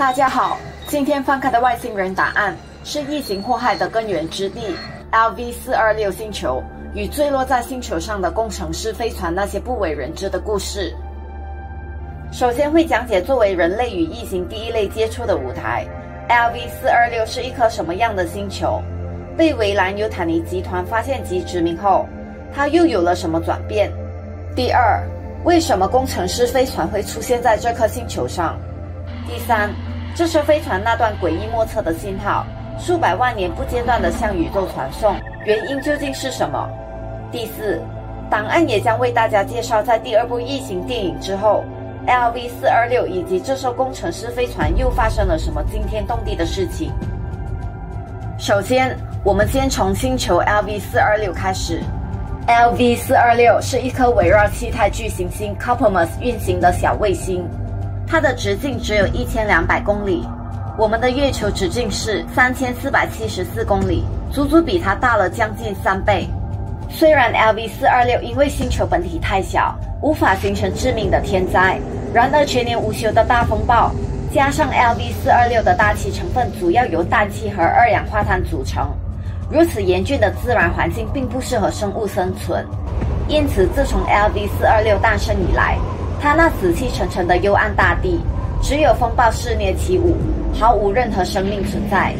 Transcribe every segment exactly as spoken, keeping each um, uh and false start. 大家好，今天翻开的外星人答案是异形祸害的根源之地 L V 四二六 星球与坠落在星球上的工程师飞船那些不为人知的故事。首先会讲解作为人类与异形第一类接触的舞台 L V 四二六 是一颗什么样的星球，被维兰尤坦尼集团发现及殖民后，它又有了什么转变？第二，为什么工程师飞船会出现在这颗星球上？第三，这是飞船那段诡异莫测的信号，数百万年不间断地向宇宙传送，原因究竟是什么？第四，档案也将为大家介绍在第二部异形电影之后 L V 四二六 以及这艘工程师飞船又发生了什么惊天动地的事情。首先，我们先从星球 L V 四二六 开始。L V 四二六 是一颗围绕气态巨行星 Coppermus 运行的小卫星，它的直径只有一千两百公里，我们的月球直径是三千四百七十四公里，足足比它大了将近三倍。虽然 L V 四二六 因为星球本体太小，无法形成致命的天灾，然而全年无休的大风暴，加上 L V 四二六 的大气成分主要由氮气和二氧化碳组成，如此严峻的自然环境并不适合生物生存。因此，自从 L V 四二六 诞生以来，它那死气沉沉的幽暗大地，只有风暴肆虐起舞，毫无任何生命存在。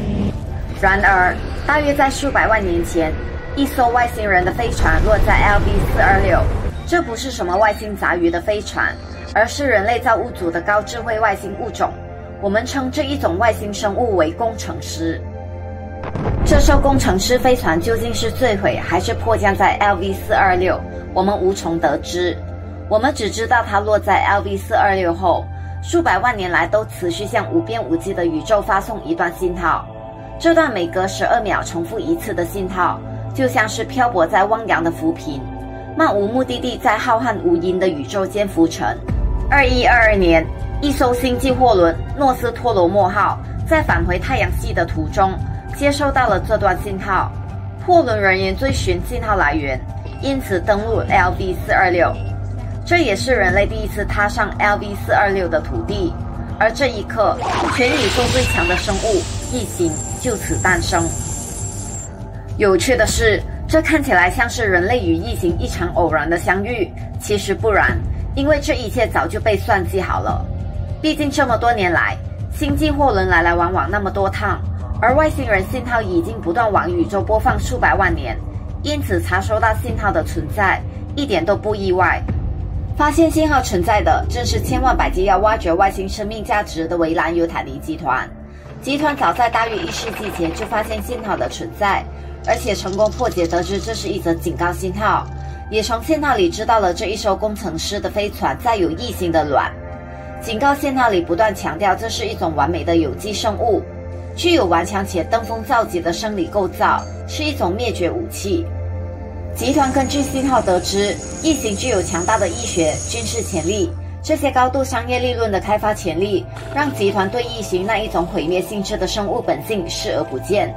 然而，大约在数百万年前，一艘外星人的飞船落在 L V 四二六，这不是什么外星杂鱼的飞船，而是人类造物主的高智慧外星物种。我们称这一种外星生物为工程师。这艘工程师飞船究竟是坠毁还是迫降在 L V 四二六，我们无从得知。我们只知道它落在 L V 四二六 后，数百万年来都持续向无边无际的宇宙发送一段信号，这段每隔十二秒重复一次的信号，就像是漂泊在汪洋的浮萍，漫无目的地在浩瀚无垠的宇宙间浮沉。二一二二年，一艘星际货轮诺斯托罗莫号在返回太阳系的途中接收到了这段信号，货轮人员追寻信号来源，因此登陆 L V 四二六，这也是人类第一次踏上 L V 四二六 的土地，而这一刻，全宇宙最强的生物异形就此诞生。有趣的是，这看起来像是人类与异形一场偶然的相遇，其实不然，因为这一切早就被算计好了。毕竟这么多年来，星际货轮来来往往那么多趟，而外星人信号已经不断往宇宙播放数百万年，因此查收到信号的存在一点都不意外。发现信号存在的正是千万百计要挖掘外星生命价值的维兰尤坦尼集团。集团早在大约一世纪前就发现信号的存在，而且成功破解得知这是一则警告信号，也从信号里知道了这一艘工程师的飞船载有异形的卵。警告信号里不断强调这是一种完美的有机生物，具有顽强且登峰造极的生理构造，是一种灭绝武器。集团根据信号得知，异形具有强大的医学、军事潜力，这些高度商业利润的开发潜力，让集团对异形那一种毁灭性质的生物本性视而不见。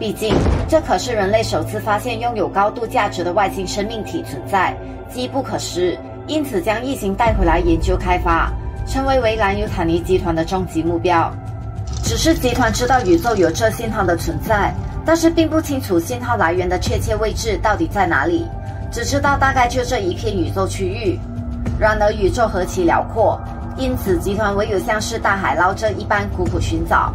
毕竟，这可是人类首次发现拥有高度价值的外星生命体存在，机不可失。因此，将异形带回来研究开发，成为维兰尤坦尼集团的终极目标。只是集团知道宇宙有这信号的存在，但是并不清楚信号来源的确切位置到底在哪里，只知道大概就这一片宇宙区域。然而宇宙何其辽阔，因此集团唯有像是大海捞针一般苦苦寻找。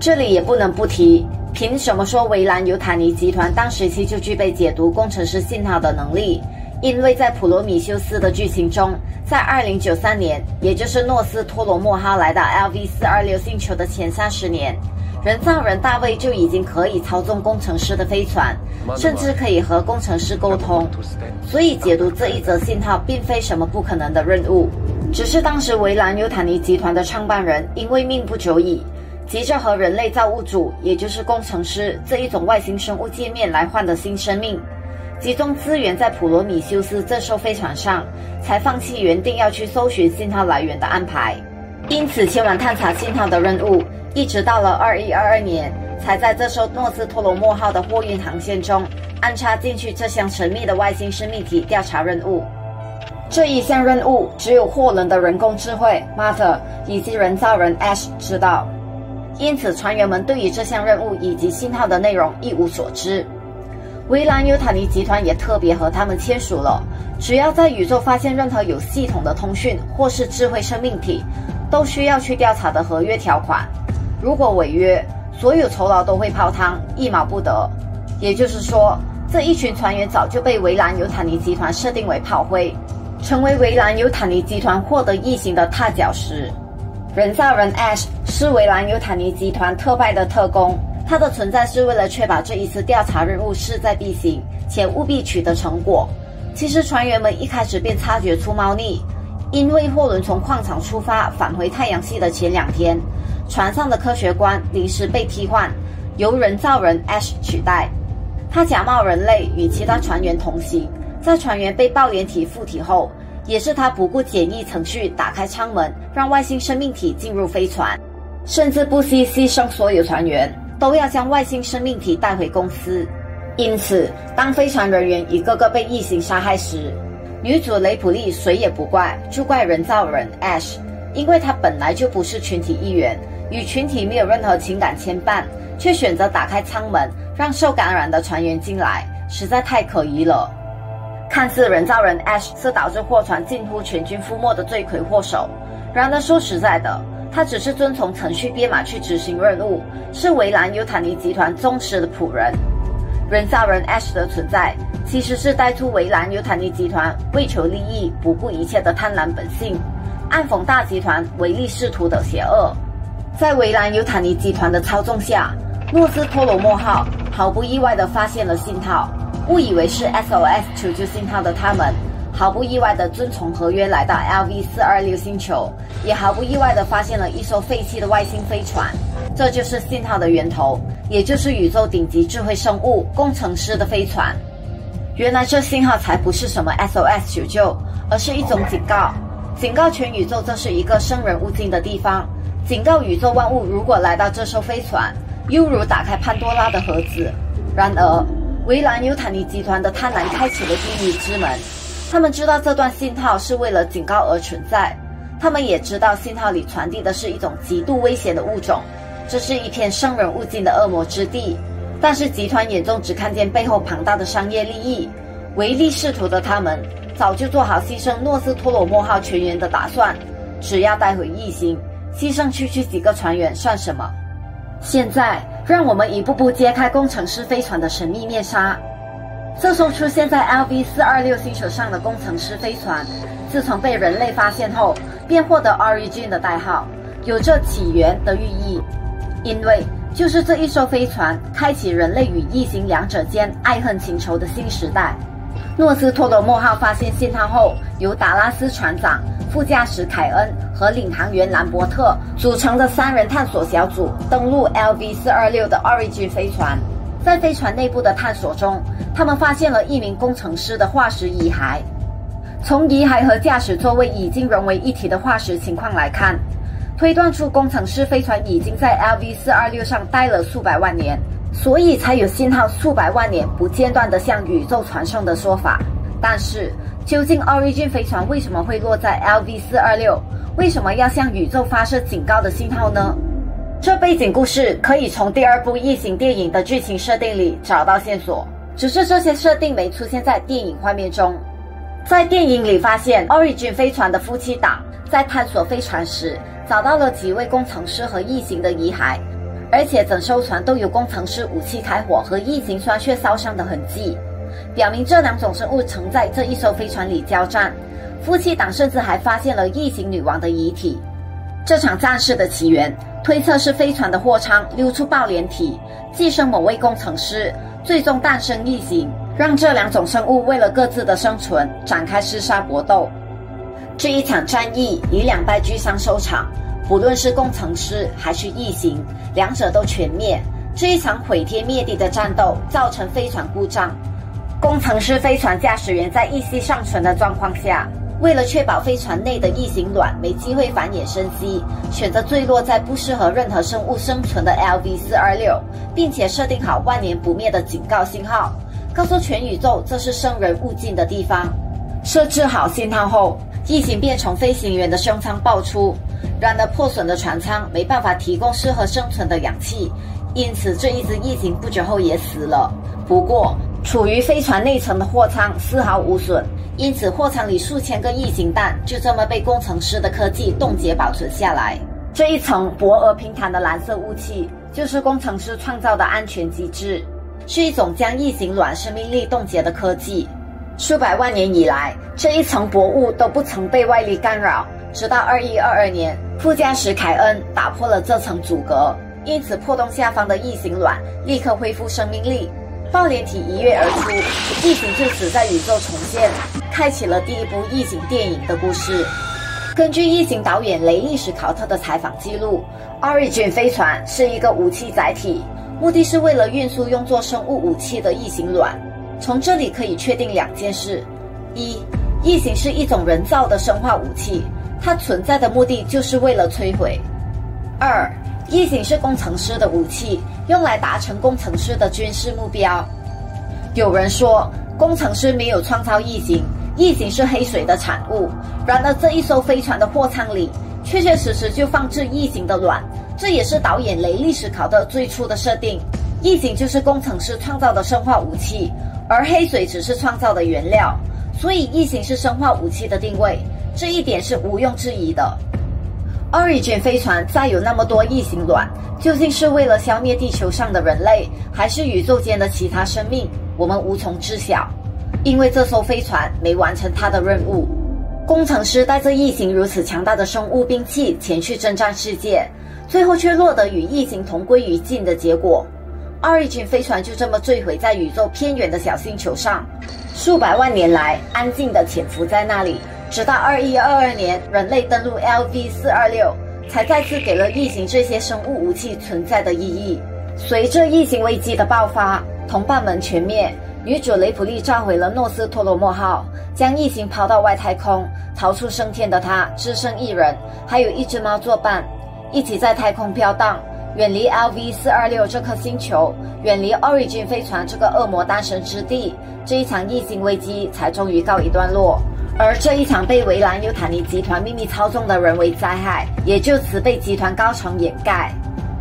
这里也不能不提，凭什么说维兰尤坦尼集团当时期就具备解读工程师信号的能力？因为在普罗米修斯的剧情中，在二零九三年，也就是诺斯托罗莫号来到 L V 四二六 星球的前三十年，人造人大卫就已经可以操纵工程师的飞船，甚至可以和工程师沟通，所以解读这一则信号并非什么不可能的任务。只是当时维兰尤坦尼集团的创办人因为命不久矣，急着和人类造物主，也就是工程师这一种外星生物见面来换得新生命，集中资源在普罗米修斯这艘飞船上，才放弃原定要去搜寻信号来源的安排。因此前往探查信号的任务一直到了二一二二年，才在这艘诺斯托罗莫号的货运航线中安插进去这项神秘的外星生命体调查任务。这一项任务只有霍伦的人工智慧 Mother 以及人造人 Ash 知道，因此船员们对于这项任务以及信号的内容一无所知。维兰尤塔尼集团也特别和他们签署了，只要在宇宙发现任何有系统的通讯或是智慧生命体，都需要去调查的合约条款。如果违约，所有酬劳都会泡汤，一毛不得。也就是说，这一群船员早就被维兰尤塔尼集团设定为炮灰。 成为维兰尤塔尼集团获得异形的踏脚石。人造人 Ash 是维兰尤塔尼集团特派的特工，他的存在是为了确保这一次调查任务势在必行，且务必取得成果。其实船员们一开始便察觉出猫腻，因为霍伦从矿场出发返回太阳系的前两天，船上的科学官临时被替换，由人造人 Ash 取代。他假冒人类与其他船员同行。 在船员被抱元体附体后，也是他不顾简易程序打开舱门，让外星生命体进入飞船，甚至不惜牺牲所有船员，都要将外星生命体带回公司。因此，当飞船人员一个个被异形杀害时，女主雷普利谁也不怪，就怪人造人 Ash， 因为他本来就不是群体一员，与群体没有任何情感牵绊，却选择打开舱门让受感染的船员进来，实在太可疑了。 看似人造人 Ash 是导致货船近乎全军覆没的罪魁祸首，然而说实在的，他只是遵从程序编码去执行任务，是维兰尤塔尼集团忠实的仆人。人造人 Ash 的存在其实是带出维兰尤塔尼集团为求利益不顾一切的贪婪本性，暗讽大集团唯利是图的邪恶。在维兰尤塔尼集团的操纵下，诺兹托罗莫号毫不意外地发现了信号。 误以为是 S O S 求救信号的他们，毫不意外地遵从合约来到 L V 四二六星球，也毫不意外地发现了一艘废弃的外星飞船。这就是信号的源头，也就是宇宙顶级智慧生物工程师的飞船。原来这信号才不是什么 S O S 求救，而是一种警告，警告全宇宙这是一个生人勿近的地方，警告宇宙万物如果来到这艘飞船，犹如打开潘多拉的盒子。然而。 维兰尤塔尼集团的贪婪开启了地狱之门。他们知道这段信号是为了警告而存在，他们也知道信号里传递的是一种极度危险的物种，这是一片生人勿近的恶魔之地。但是集团眼中只看见背后庞大的商业利益，唯利是图的他们早就做好牺牲诺斯托罗莫号全员的打算。只要带回异星，牺牲区区几个船员算什么？现在。 让我们一步步揭开工程师飞船的神秘面纱。这艘出现在 L V 四二六星球上的工程师飞船，自从被人类发现后，便获得 Origin 的代号，有着起源的寓意。因为就是这一艘飞船，开启人类与异形两者间爱恨情仇的新时代。诺斯托罗莫号发现信号后，由达拉斯船长、副驾驶凯恩。 和领航员兰伯特组成的三人探索小组登陆 L V 四二六的 Origin 飞船，在飞船内部的探索中，他们发现了一名工程师的化石遗骸。从遗骸和驾驶座位已经融为一体的化石情况来看，推断出工程师飞船已经在 L V 四二六上待了数百万年，所以才有信号数百万年不间断地向宇宙传送的说法。但是，究竟 Origin 飞船为什么会落在 L V 四二六？ 为什么要向宇宙发射警告的信号呢？这背景故事可以从第二部《异形》电影的剧情设定里找到线索，只是这些设定没出现在电影画面中。在电影里发现 Origin 飞船的夫妻档在探索飞船时，找到了几位工程师和异形的遗骸，而且整艘船都有工程师武器开火和异形酸血烧伤的痕迹，表明这两种生物曾在这一艘飞船里交战。 夫妻党甚至还发现了异形女王的遗体。这场战事的起源推测是飞船的货舱溜出抱脸体，寄生某位工程师，最终诞生异形，让这两种生物为了各自的生存展开厮杀搏斗。这一场战役以两败俱伤收场，不论是工程师还是异形，两者都全灭。这一场毁天灭地的战斗造成飞船故障，工程师飞船驾驶员在一息尚存的状况下。 为了确保飞船内的异形卵没机会繁衍生息，选择坠落在不适合任何生物生存的 L V 四二六，并且设定好万年不灭的警告信号，告诉全宇宙这是生人勿近的地方。设置好信号后，异形便从飞行员的胸舱爆出。然而，破损的船舱没办法提供适合生存的氧气，因此这一只异形不久后也死了。不过，处于飞船内层的货舱丝毫无损，因此货舱里数千个异形蛋就这么被工程师的科技冻结保存下来。这一层薄而平坦的蓝色雾气，就是工程师创造的安全机制，是一种将异形卵生命力冻结的科技。数百万年以来，这一层薄雾都不曾被外力干扰。 直到二一二二年，副驾驶凯恩打破了这层阻隔，因此破洞下方的异形卵立刻恢复生命力，抱脸体一跃而出，异形就此在宇宙重建，开启了第一部异形电影的故事。根据异形导演雷利·史考特的采访记录 ，Origin 飞船是一个武器载体，目的是为了运输用作生物武器的异形卵。从这里可以确定两件事：一，异形是一种人造的生化武器。 它存在的目的就是为了摧毁。二，异形是工程师的武器，用来达成工程师的军事目标。有人说，工程师没有创造异形，异形是黑水的产物。然而，这一艘飞船的货舱里，确确实实就放置异形的卵，这也是导演雷利·史考特最初的设定。异形就是工程师创造的生化武器，而黑水只是创造的原料，所以异形是生化武器的定位。 这一点是毋庸置疑的。Origin 飞船载有那么多异形卵，究竟是为了消灭地球上的人类，还是宇宙间的其他生命？我们无从知晓，因为这艘飞船没完成它的任务。工程师带着异形如此强大的生物兵器前去征战世界，最后却落得与异形同归于尽的结果。Origin 飞船就这么坠毁在宇宙偏远的小星球上，数百万年来安静地潜伏在那里。 直到二一二二年，人类登陆 L V 四二六， 才再次给了异形这些生物武器存在的意义。随着异形危机的爆发，同伴们全灭，女主雷普利召回了诺斯托罗莫号，将异形抛到外太空。逃出升天的她只剩一人，还有一只猫作伴，一起在太空飘荡，远离 L V 四二六这颗星球，远离 Origin 飞船这个恶魔诞生之地。这一场异形危机才终于告一段落。 而这一场被维兰尤坦尼集团秘密操纵的人为灾害，也就此被集团高层掩盖。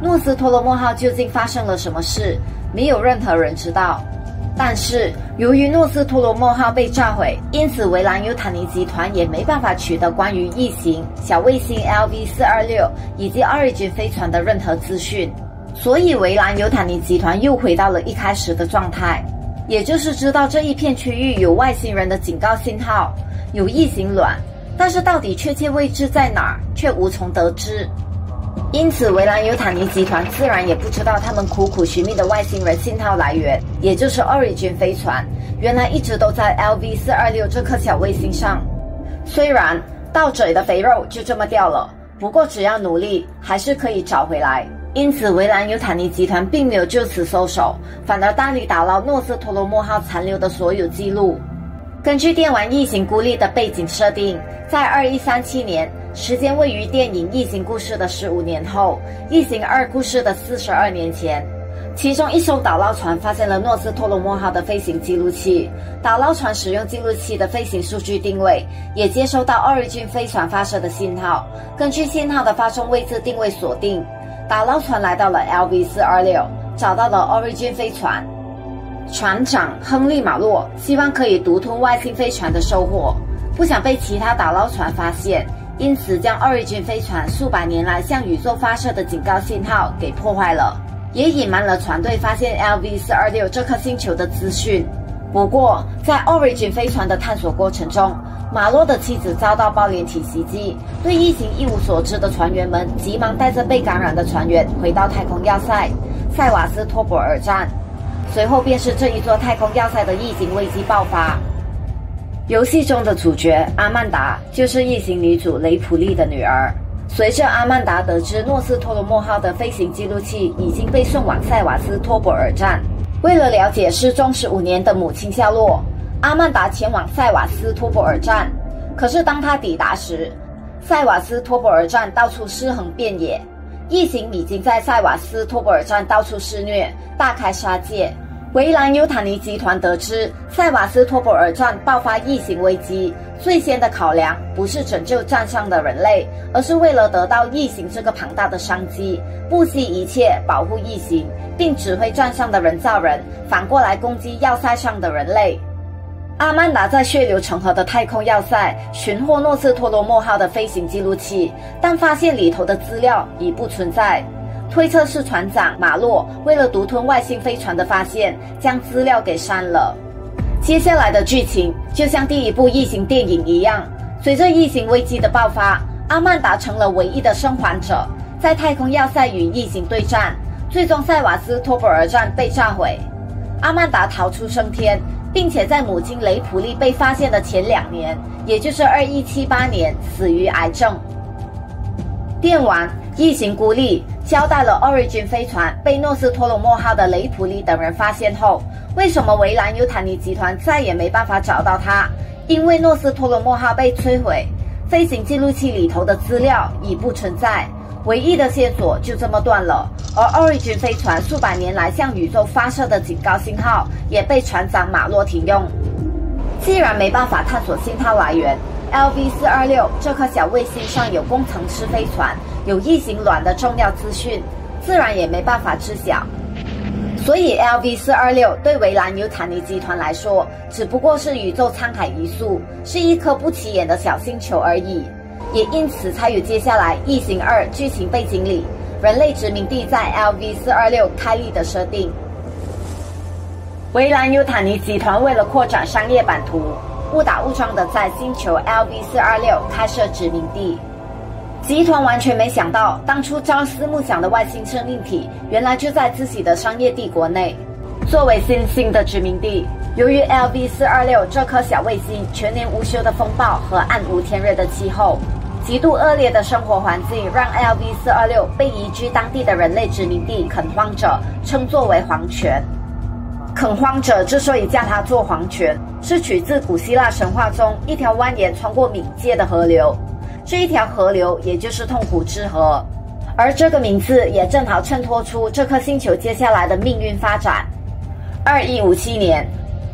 诺斯托罗莫号究竟发生了什么事，没有任何人知道。但是，由于诺斯托罗莫号被炸毁，因此维兰尤坦尼集团也没办法取得关于异形、小卫星 L V 四二六以及Origin飞船的任何资讯。所以，维兰尤坦尼集团又回到了一开始的状态，也就是知道这一片区域有外星人的警告信号。 有异形卵，但是到底确切位置在哪儿，却无从得知。因此，维兰尤坦尼集团自然也不知道他们苦苦寻觅的外星人信号来源，也就是 Origin 飞船，原来一直都在 L V 四二六这颗小卫星上。虽然到嘴的肥肉就这么掉了，不过只要努力，还是可以找回来。因此，维兰尤坦尼集团并没有就此收手，反而大力打捞诺斯托罗莫号残留的所有记录。 根据电玩《异形孤立》的背景设定，在二一三七年，时间位于电影《异形故事》的十五年后，《异形二故事》的四十二年前，其中一艘打捞船发现了诺斯托罗莫号的飞行记录器。打捞船使用记录器的飞行数据定位，也接收到Origin飞船发射的信号。根据信号的发送位置定位锁定，打捞船来到了 L V 四二六， 找到了Origin飞船。 船长亨利·马洛希望可以独吞外星飞船的收获，不想被其他打捞船发现，因此将Origin飞船数百年来向宇宙发射的警告信号给破坏了，也隐瞒了船队发现 L V 四二六这颗星球的资讯。不过，在Origin飞船的探索过程中，马洛的妻子遭到抱脸体袭击，对异形一无所知的船员们急忙带着被感染的船员回到太空要塞塞瓦斯托波尔站。 随后便是这一座太空要塞的异形危机爆发。游戏中的主角阿曼达就是异形女主雷普利的女儿。随着阿曼达得知诺斯托罗莫号的飞行记录器已经被送往塞瓦斯托波尔站，为了了解失踪十五年的母亲下落，阿曼达前往塞瓦斯托波尔站。可是当她抵达时，塞瓦斯托波尔站到处尸横遍野。 异形已经在塞瓦斯托波尔站到处肆虐，大开杀戒。维兰尤坦尼集团得知塞瓦斯托波尔站爆发疫情危机，最先的考量不是拯救站上的人类，而是为了得到疫情这个庞大的商机，不惜一切保护疫情，并指挥站上的人造人反过来攻击要塞上的人类。阿曼达在血流成河的太空要塞寻获诺斯托罗莫号的飞行记录器，但发现里头的资料已不存在。 推测是船长马洛为了独吞外星飞船的发现，将资料给删了。接下来的剧情就像第一部异形电影一样，随着异形危机的爆发，阿曼达成了唯一的生还者，在太空要塞与异形对战，最终塞瓦斯托波尔站被炸毁，阿曼达逃出升天，并且在母亲雷普利被发现的前两年，也就是二一七八年，死于癌症。电玩。 异形孤立交代了 Origin 飞船被诺斯托罗莫号的雷普利等人发现后，为什么维兰尤坦尼集团再也没办法找到它？因为诺斯托罗莫号被摧毁，飞行记录器里头的资料已不存在，唯一的线索就这么断了。而 Origin 飞船数百年来向宇宙发射的警告信号也被船长马洛停用。既然没办法探索信号来源， L V 四二六这颗小卫星上有工程师飞船，有异形卵的重要资讯，自然也没办法知晓。所以 L V 四二六对维兰尤坦尼集团来说，只不过是宇宙沧海一粟，是一颗不起眼的小星球而已。也因此才有接下来《异形二》剧情背景里，人类殖民地在 L V 四二六开立的设定。维兰尤坦尼集团为了扩展商业版图。 误打误撞的在星球 L V 四二六开设殖民地，集团完全没想到，当初朝思暮想的外星生命体，原来就在自己的商业帝国内。作为新兴的殖民地，由于 L V 四二六这颗小卫星全年无休的风暴和暗无天日的气候，极度恶劣的生活环境，让 L V 四二六被移居当地的人类殖民地垦荒者称作为皇权。 垦荒者之所以叫它做黄泉，是取自古希腊神话中一条蜿蜒穿过冥界的河流，这一条河流也就是痛苦之河，而这个名字也正好衬托出这颗星球接下来的命运发展。二一五七年，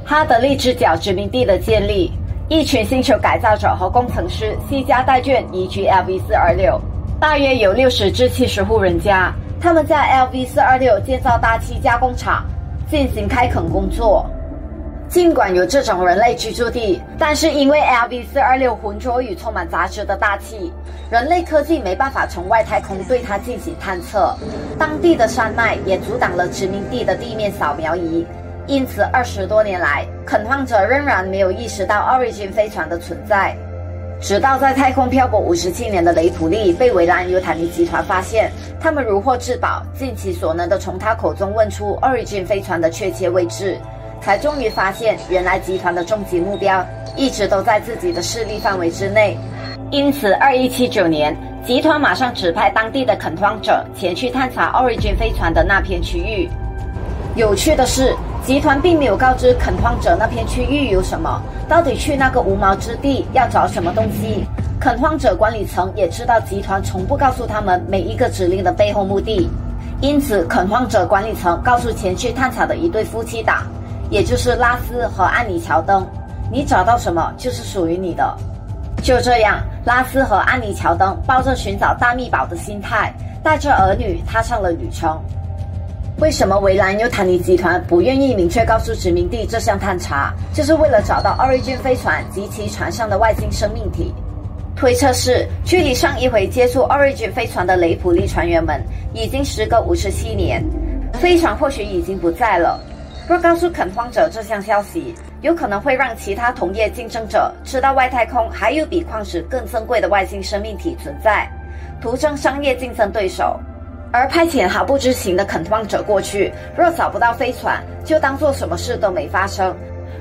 哈德利之角殖民地的建立，一群星球改造者和工程师惜家带眷移居 L V 四二六，大约有六十至七十户人家，他们在 L V 四二六建造大气加工厂。 进行开垦工作。尽管有这种人类居住地，但是因为 L V 四二六浑浊与充满杂质的大气，人类科技没办法从外太空对它进行探测。当地的山脉也阻挡了殖民地的地面扫描仪，因此二十多年来，垦荒者仍然没有意识到 Origin 飞船的存在。直到在太空漂泊五十七年的雷普利被维兰尤坦尼集团发现。 他们如获至宝，尽其所能的从他口中问出 Origin 飞船的确切位置，才终于发现原来集团的终极目标一直都在自己的势力范围之内。因此， 二一七九年，集团马上指派当地的垦荒者前去探查 Origin 飞船的那片区域。有趣的是，集团并没有告知垦荒者那片区域有什么，到底去那个无毛之地要找什么东西。 垦荒者管理层也知道集团从不告诉他们每一个指令的背后目的，因此垦荒者管理层告诉前去探查的一对夫妻档，也就是拉斯和安妮·乔登：“你找到什么就是属于你的。”就这样，拉斯和安妮·乔登抱着寻找大秘宝的心态，带着儿女踏上了旅程。为什么维兰尤坦尼集团不愿意明确告诉殖民地这项探查，就是为了找到 Origin 飞船及其船上的外星生命体。 推测是，距离上一回接触 Origin 飞船的雷普利船员们已经时隔五十七年，飞船或许已经不在了。若告诉垦荒者这项消息，有可能会让其他同业竞争者知道外太空还有比矿石更珍贵的外星生命体存在，徒增商业竞争对手。而派遣毫不知情的垦荒者过去，若找不到飞船，就当做什么事都没发生。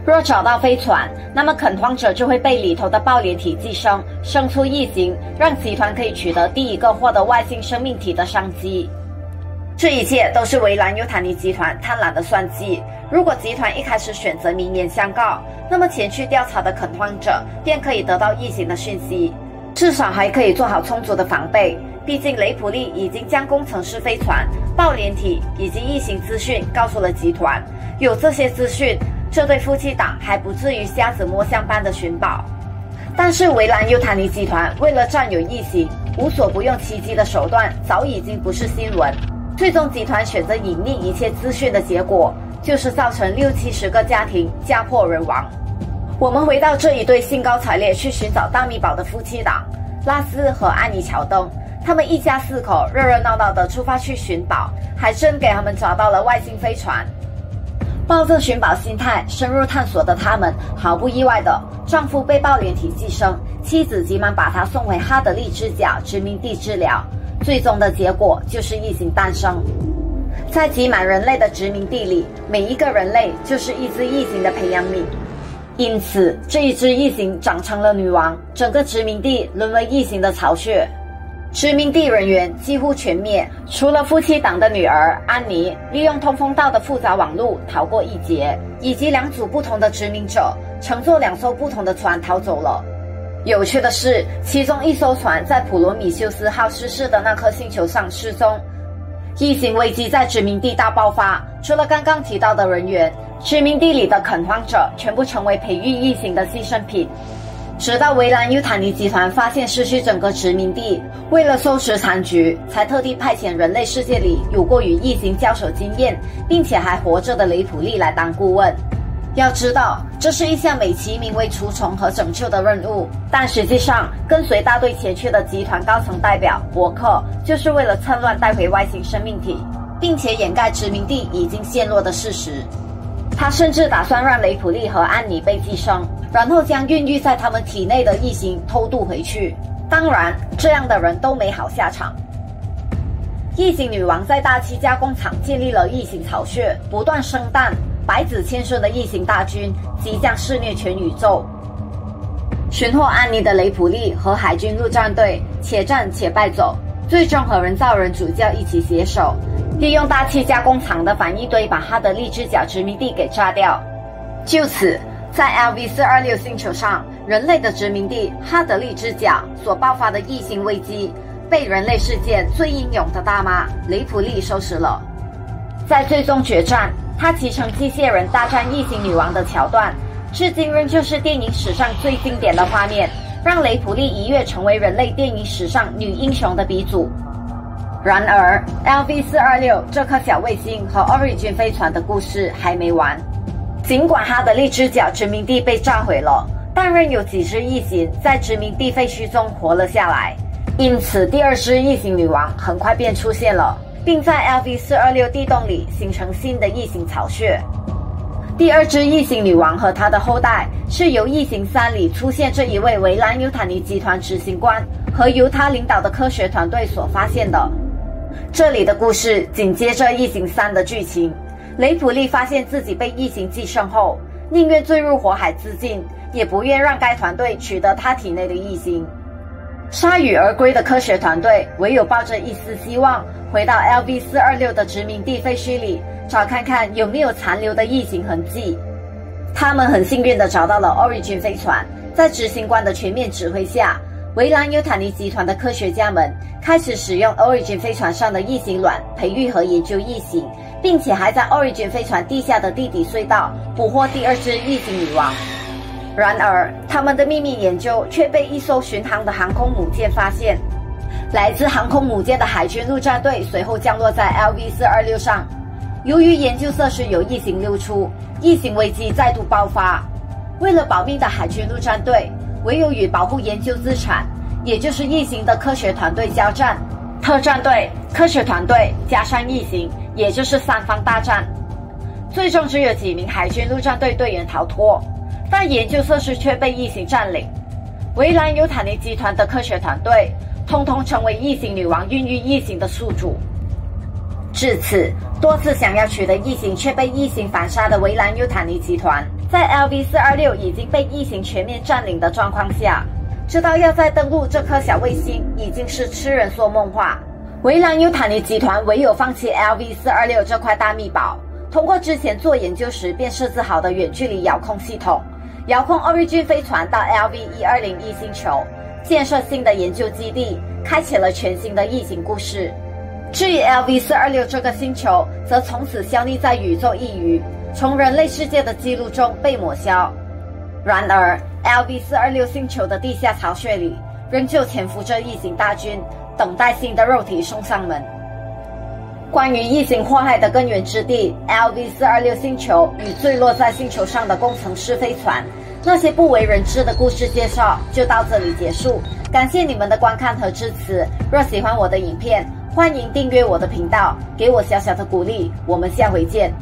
若找到飞船，那么垦荒者就会被里头的抱脸体寄生，生出异形，让集团可以取得第一个获得外星生命体的商机。这一切都是维兰尤坦尼集团贪婪的算计。如果集团一开始选择明言相告，那么前去调查的垦荒者便可以得到异形的讯息，至少还可以做好充足的防备。毕竟雷普利已经将工程师飞船、抱脸体以及异形资讯告诉了集团。有这些资讯，这对夫妻档还不至于瞎子摸象般的寻宝。但是维兰尤塔尼集团为了占有一席，无所不用其极的手段，早已经不是新闻。最终集团选择隐匿一切资讯的结果，就是造成六七十个家庭家破人亡。我们回到这一对兴高采烈去寻找大秘宝的夫妻档拉斯和安妮·乔登，他们一家四口热热闹闹的出发去寻宝，还真给他们找到了外星飞船。抱着寻宝心态深入探索的他们，毫不意外的，丈夫被抱脸体寄生，妻子急忙把他送回哈德利之角殖民地治疗，最终的结果就是一行诞生。在挤满人类的殖民地里，每一个人类就是一只异形的培养皿，因此这一只异形长成了女王，整个殖民地沦为异形的巢穴。殖民地人员几乎全灭，除了夫妻档的女儿安妮利用通风道的复杂网路逃过一劫，以及两组不同的殖民者乘坐两艘不同的船逃走了。有趣的是，其中一艘船在普罗米修斯号失事的那颗星球上失踪。异形危机在殖民地大爆发，除了刚刚提到的人员，殖民地里的垦荒者全部成为培育异形的牺牲品。直到维兰尤塔尼集团发现失去整个殖民地，为了收拾残局，才特地派遣人类世界里有过与异形交手经验并且还活着的雷普利来当顾问。要知道，这是一项美其名为除虫和拯救的任务，但实际上跟随大队前去的集团高层代表伯克就是为了趁乱带回外星生命体，并且掩盖殖民地已经陷落的事实。他甚至打算让雷普利和安妮被寄生，然后将孕育在他们体内的异形偷渡回去。当然，这样的人都没好下场。异形女王在大气加工厂建立了异形巢穴，不断生蛋，百子千孙的异形大军即将肆虐全宇宙。寻获安妮的雷普利和海军陆战队且战且败走，最终和人造人主教一起携手，利用大气加工厂的反应堆把哈德利之角殖民地给炸掉。就此，在 L V 四二六 星球上，人类的殖民地哈德利之角所爆发的异形危机，被人类世界最英勇的大妈雷普利收拾了。在最终决战，她骑乘机械人大战异形女王的桥段，至今仍旧是电影史上最经典的画面，让雷普利一跃成为人类电影史上女英雄的鼻祖。然而 ，L V 四二六 这颗小卫星和 Origin 飞船的故事还没完。尽管哈德利之角殖民地被炸毁了，但仍有几只异形在殖民地废墟中活了下来。因此，第二只异形女王很快便出现了，并在 L V 四二六 地洞里形成新的异形巢穴。第二只异形女王和她的后代是由《异形三》里出现这一位维兰尤塔尼集团执行官和由他领导的科学团队所发现的。这里的故事紧接着《异形三》的剧情。雷普利发现自己被异形寄生后，宁愿坠入火海自尽，也不愿让该团队取得他体内的异形。铩羽而归的科学团队唯有抱着一丝希望，回到 L V 四二六 的殖民地废墟里，找看看有没有残留的异形痕迹。他们很幸运地找到了 Origin 飞船，在执行官的全面指挥下，维兰尤塔尼集团的科学家们开始使用 Origin 飞船上的异形卵培育和研究异形，并且还在 Origin 飞船地下的地底隧道捕获第二只异形女王。然而，他们的秘密研究却被一艘巡航的航空母舰发现。来自航空母舰的海军陆战队随后降落在 L V 四二六 上。由于研究设施有异形流出，异形危机再度爆发。为了保命的海军陆战队，唯有与保护研究资产，也就是异形的科学团队交战。特战队、科学团队加上异形，也就是三方大战。最终只有几名海军陆战队队员逃脱，但研究设施却被异形占领。维兰尤塔尼集团的科学团队通通成为异形女王孕育异形的宿主。至此，多次想要取得异形却被异形反杀的维兰尤塔尼集团，在 L V 四二六 已经被异形全面占领的状况下，知道要再登陆这颗小卫星已经是痴人说梦话。维兰尤塔尼集团唯有放弃 L V 四二六 这块大秘宝，通过之前做研究时便设置好的远距离遥控系统，遥控 Origin 飞船到 L V 一二零一 星球，建设新的研究基地，开启了全新的异形故事。至于 L V 四二六 这个星球，则从此消匿在宇宙一隅，从人类世界的记录中被抹消。然而 ，L V 四二六 星球的地下巢穴里，仍旧潜伏着异形大军，等待新的肉体送上门。关于异形祸害的根源之地 ，L V 四二六 星球与坠落在星球上的工程师飞船，那些不为人知的故事介绍就到这里结束。感谢你们的观看和支持。若喜欢我的影片，欢迎订阅我的频道，给我小小的鼓励。我们下回见。